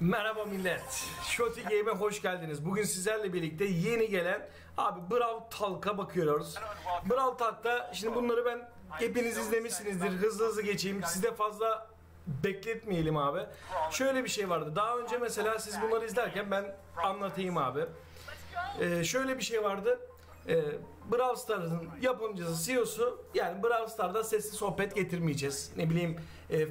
Merhaba millet, SoTi GaMe'e hoş geldiniz. Bugün sizlerle birlikte yeni gelen abi Brawl Talk'a bakıyoruz. Brawl Talk'ta şimdi bunları ben hepiniz izlemişsinizdir. Hızlı geçeyim. Size fazla bekletmeyelim abi. Şöyle bir şey vardı. Daha önce mesela siz bunları izlerken ben anlatayım abi. Şöyle bir şey vardı. Brawl Stars'ın yapımcısı, CEO'su, yani Brawl Stars'da sesli sohbet getirmeyeceğiz, ne bileyim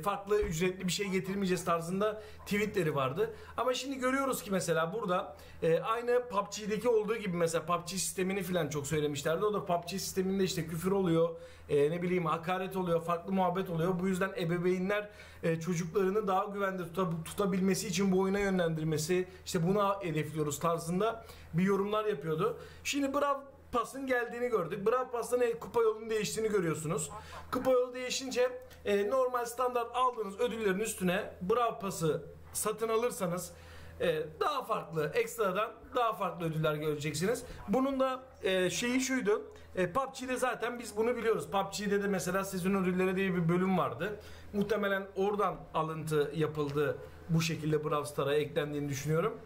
farklı ücretli bir şey getirmeyeceğiz tarzında tweetleri vardı. Ama şimdi görüyoruz ki mesela burada aynı PUBG'deki olduğu gibi mesela PUBG sistemini falan çok söylemişlerdi. O da PUBG sisteminde işte küfür oluyor, ne bileyim hakaret oluyor, farklı muhabbet oluyor. Bu yüzden ebeveynler çocuklarını daha güvende tutabilmesi için bu oyuna yönlendirmesi, işte buna hedefliyoruz tarzında bir yorumlar yapıyordu. Şimdi Brawl Pass'ın geldiğini gördük. Brawl Pass'ın kupa yolunun değiştiğini görüyorsunuz. Kupa yolu değişince normal standart aldığınız ödüllerin üstüne Brawl Pass'ı satın alırsanız daha farklı, ekstradan daha farklı ödüller göreceksiniz. Bunun da şeyi şuydu. PUBG'de zaten biz bunu biliyoruz. PUBG'de de mesela sezon ödülleri diye bir bölüm vardı. Muhtemelen oradan alıntı yapıldı. Bu şekilde Brawl Stars'a eklendiğini düşünüyorum.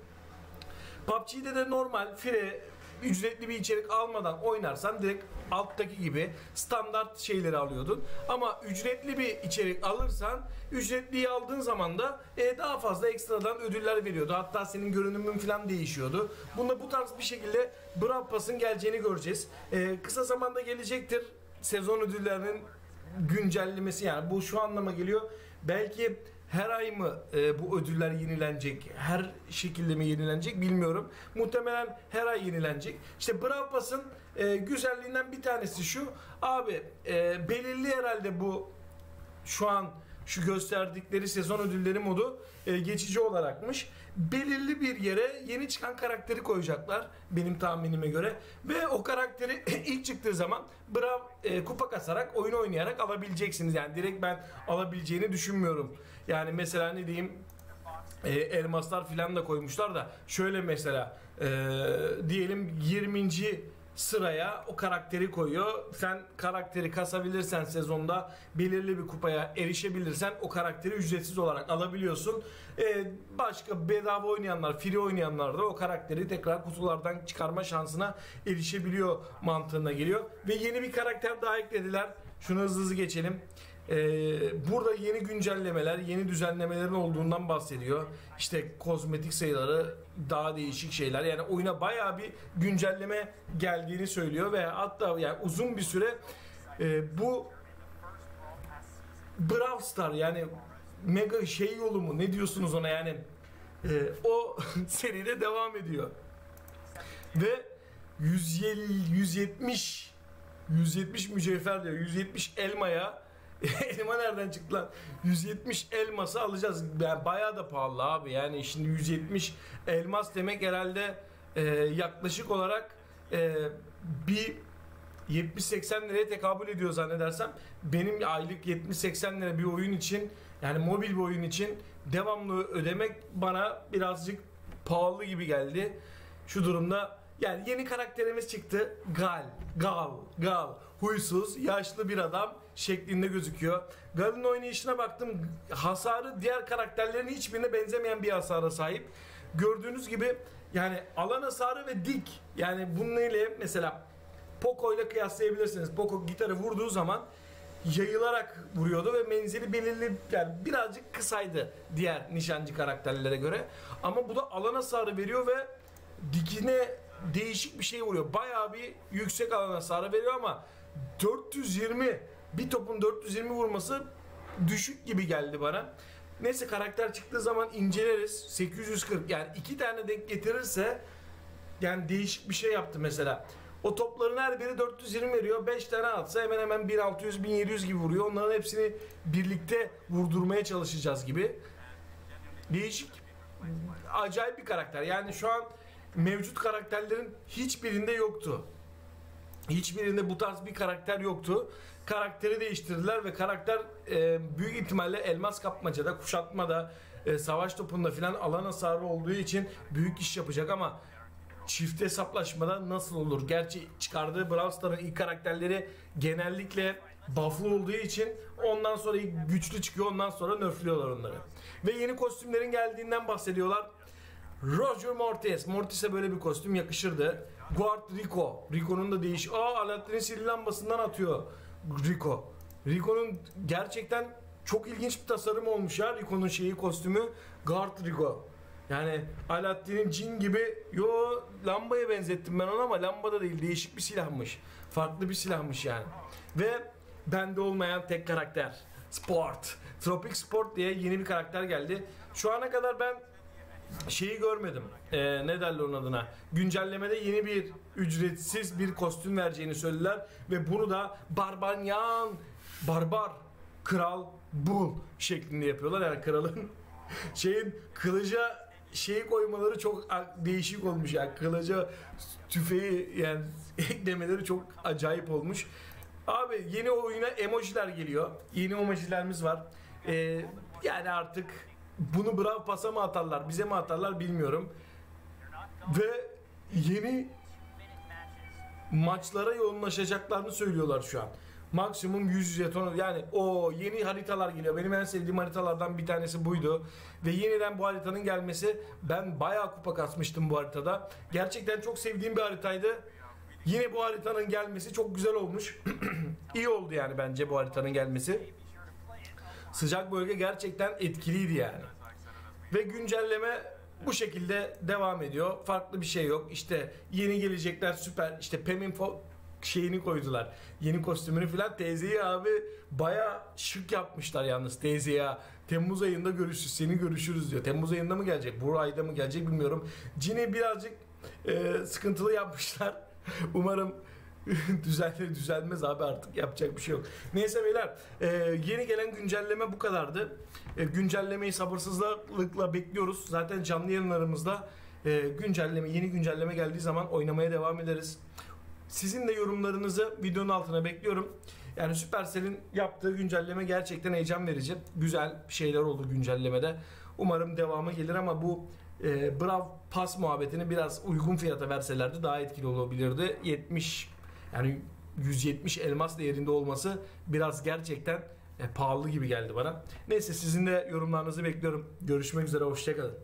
PUBG'de de normal free, ücretli bir içerik almadan oynarsan direkt alttaki gibi standart şeyleri alıyordun. Ama ücretli bir içerik alırsan, ücretliyi aldığın zaman da daha fazla ekstradan ödüller veriyordu. Hatta senin görünümün falan değişiyordu. Bunda bu tarz bir şekilde Brawl Pass'ın geleceğini göreceğiz. Kısa zamanda gelecektir sezon ödüllerinin güncellemesi, yani bu şu anlama geliyor. Belki her ay mı bu ödüller yenilenecek, her şekilde mi yenilenecek bilmiyorum. Muhtemelen her ay yenilenecek. İşte Brawl Pass'ın güzelliğinden bir tanesi şu. Abi belirli herhalde bu şu an şu gösterdikleri sezon ödülleri modu geçici olarakmış. Belirli bir yere yeni çıkan karakteri koyacaklar benim tahminime göre. Ve o karakteri ilk çıktığı zaman kupa kasarak, oyun oynayarak alabileceksiniz. Yani direkt ben alabileceğini düşünmüyorum. Yani mesela ne diyeyim, elmaslar filan da koymuşlar da şöyle mesela diyelim 20. sıraya o karakteri koyuyor. Sen karakteri kasabilirsen, sezonda belirli bir kupaya erişebilirsen o karakteri ücretsiz olarak alabiliyorsun. Başka bedava oynayanlar, free oynayanlar da o karakteri tekrar kutulardan çıkarma şansına erişebiliyor mantığına geliyor. Ve yeni bir karakter daha eklediler. Şunu hızlı geçelim. Burada yeni güncellemeler, yeni düzenlemelerin olduğundan bahsediyor. İşte kozmetik sayıları, daha değişik şeyler. Yani oyuna bayağı bir güncelleme geldiğini söylüyor ve hatta yani uzun bir süre bu Brawl Stars, yani mega şey yolu mu ne diyorsunuz ona, yani o seride devam ediyor. Ve 170 mücevher diyor, 170 elmaya. Elma nereden çıktı lan? 170 elması alacağız. Yani bayağı da pahalı abi. Yani şimdi 170 elmas demek herhalde yaklaşık olarak bir 70-80 liraya tekabül ediyor zannedersem. Benim aylık 70-80 lira bir oyun için, yani mobil bir oyun için devamlı ödemek bana birazcık pahalı gibi geldi. Şu durumda yani yeni karakterimiz çıktı. Gal. Huysuz, yaşlı bir adam şeklinde gözüküyor. Gal'ın oynayışına baktım. Hasarı diğer karakterlerin hiçbirine benzemeyen bir hasara sahip. Gördüğünüz gibi yani alan hasarı ve dik. Yani bununla ile mesela Poco ile kıyaslayabilirsiniz. Poco gitarı vurduğu zaman yayılarak vuruyordu ve menzili belirli, yani birazcık kısaydı diğer nişancı karakterlere göre. Ama bu da alan hasarı veriyor ve dikine değişik bir şey vuruyor. Bayağı bir yüksek alana hasar veriyor ama 420, bir topun 420 vurması düşük gibi geldi bana. Neyse, karakter çıktığı zaman inceleriz. 840, yani 2 tane denk getirirse yani değişik bir şey yaptı mesela. O topların her biri 420 veriyor. 5 tane atsa hemen hemen 1600-1700 gibi vuruyor. Onların hepsini birlikte vurdurmaya çalışacağız gibi. Değişik, acayip bir karakter. Yani şu an mevcut karakterlerin hiçbirinde yoktu. Hiçbirinde bu tarz bir karakter yoktu. Karakteri değiştirdiler ve karakter büyük ihtimalle elmas kapmacada, kuşatmada, savaş topunda filan alan hasarı olduğu için büyük iş yapacak ama çift hesaplaşmada nasıl olur? Gerçi çıkardığı Brawl Stars'ın ilk karakterleri genellikle buff'lı olduğu için ondan sonra güçlü çıkıyor, ondan sonra nerfliyorlar onları. Ve yeni kostümlerin geldiğinden bahsediyorlar. Rogue Mortis. Mortis'e böyle bir kostüm yakışırdı. Guard Rico. Rico'nun da değişik. Aladdin'in sihirli lambasından atıyor Rico. Rico'nun gerçekten çok ilginç bir tasarım olmuş ya. Rico'nun kostümü Guard Rico. Yani Aladdin'in cin gibi lambaya benzettim ben onu ama lamba da değil, değişik bir silahmış. Farklı bir silahmış yani. Ve bende olmayan tek karakter Sport. Tropic Sport diye yeni bir karakter geldi. Şu ana kadar ben görmedim. Nedal onun adına. Güncellemede yeni bir ücretsiz bir kostüm vereceğini söylediler ve bunu da Barbanyan, Barbar, Kral, Bul şeklinde yapıyorlar. Yani kralın kılıca koymaları çok değişik olmuş. Yani kılıca tüfeği yani eklemeleri çok acayip olmuş. Abi yeni oyuna emojiler geliyor. Yeni emojilerimiz var. Yani artık bunu Brawl Pass'a mı atarlar, bize mi atarlar bilmiyorum. Ve yeni maçlara yoğunlaşacaklarını söylüyorlar şu an. Maksimum 100 jeton, yani o yeni haritalar geliyor. Benim en sevdiğim haritalardan bir tanesi buydu. Ve yeniden bu haritanın gelmesi, ben bayağı kupa kasmıştım bu haritada. Gerçekten çok sevdiğim bir haritaydı. Yine bu haritanın gelmesi çok güzel olmuş. İyi oldu yani bence bu haritanın gelmesi. Sıcak bölge gerçekten etkiliydi yani. Ve güncelleme bu şekilde devam ediyor. Farklı bir şey yok. İşte yeni gelecekler süper. İşte Pem'in koydular. Yeni kostümünü filan. Teyzeyi abi baya şık yapmışlar yalnız. Teyzeyi Temmuz ayında görüşürüz. Seni görüşürüz diyor. Temmuz ayında mı gelecek? Bu ayda mı gelecek bilmiyorum. Cini birazcık sıkıntılı yapmışlar. Umarım düzelmez abi, artık yapacak bir şey yok. Neyse beyler, yeni gelen güncelleme bu kadardı. Güncellemeyi sabırsızlıkla bekliyoruz. Zaten canlı yayınlarımızda yeni güncelleme geldiği zaman oynamaya devam ederiz. Sizin de yorumlarınızı videonun altına bekliyorum. Yani Supercell'in yaptığı güncelleme gerçekten heyecan verici. Güzel şeyler oldu güncellemede. Umarım devamı gelir ama bu Brawl Pass muhabbetini biraz uygun fiyata verselerdi daha etkili olabilirdi. 170 elmas değerinde olması biraz gerçekten pahalı gibi geldi bana. Neyse, sizin de yorumlarınızı bekliyorum. Görüşmek üzere, hoşçakalın.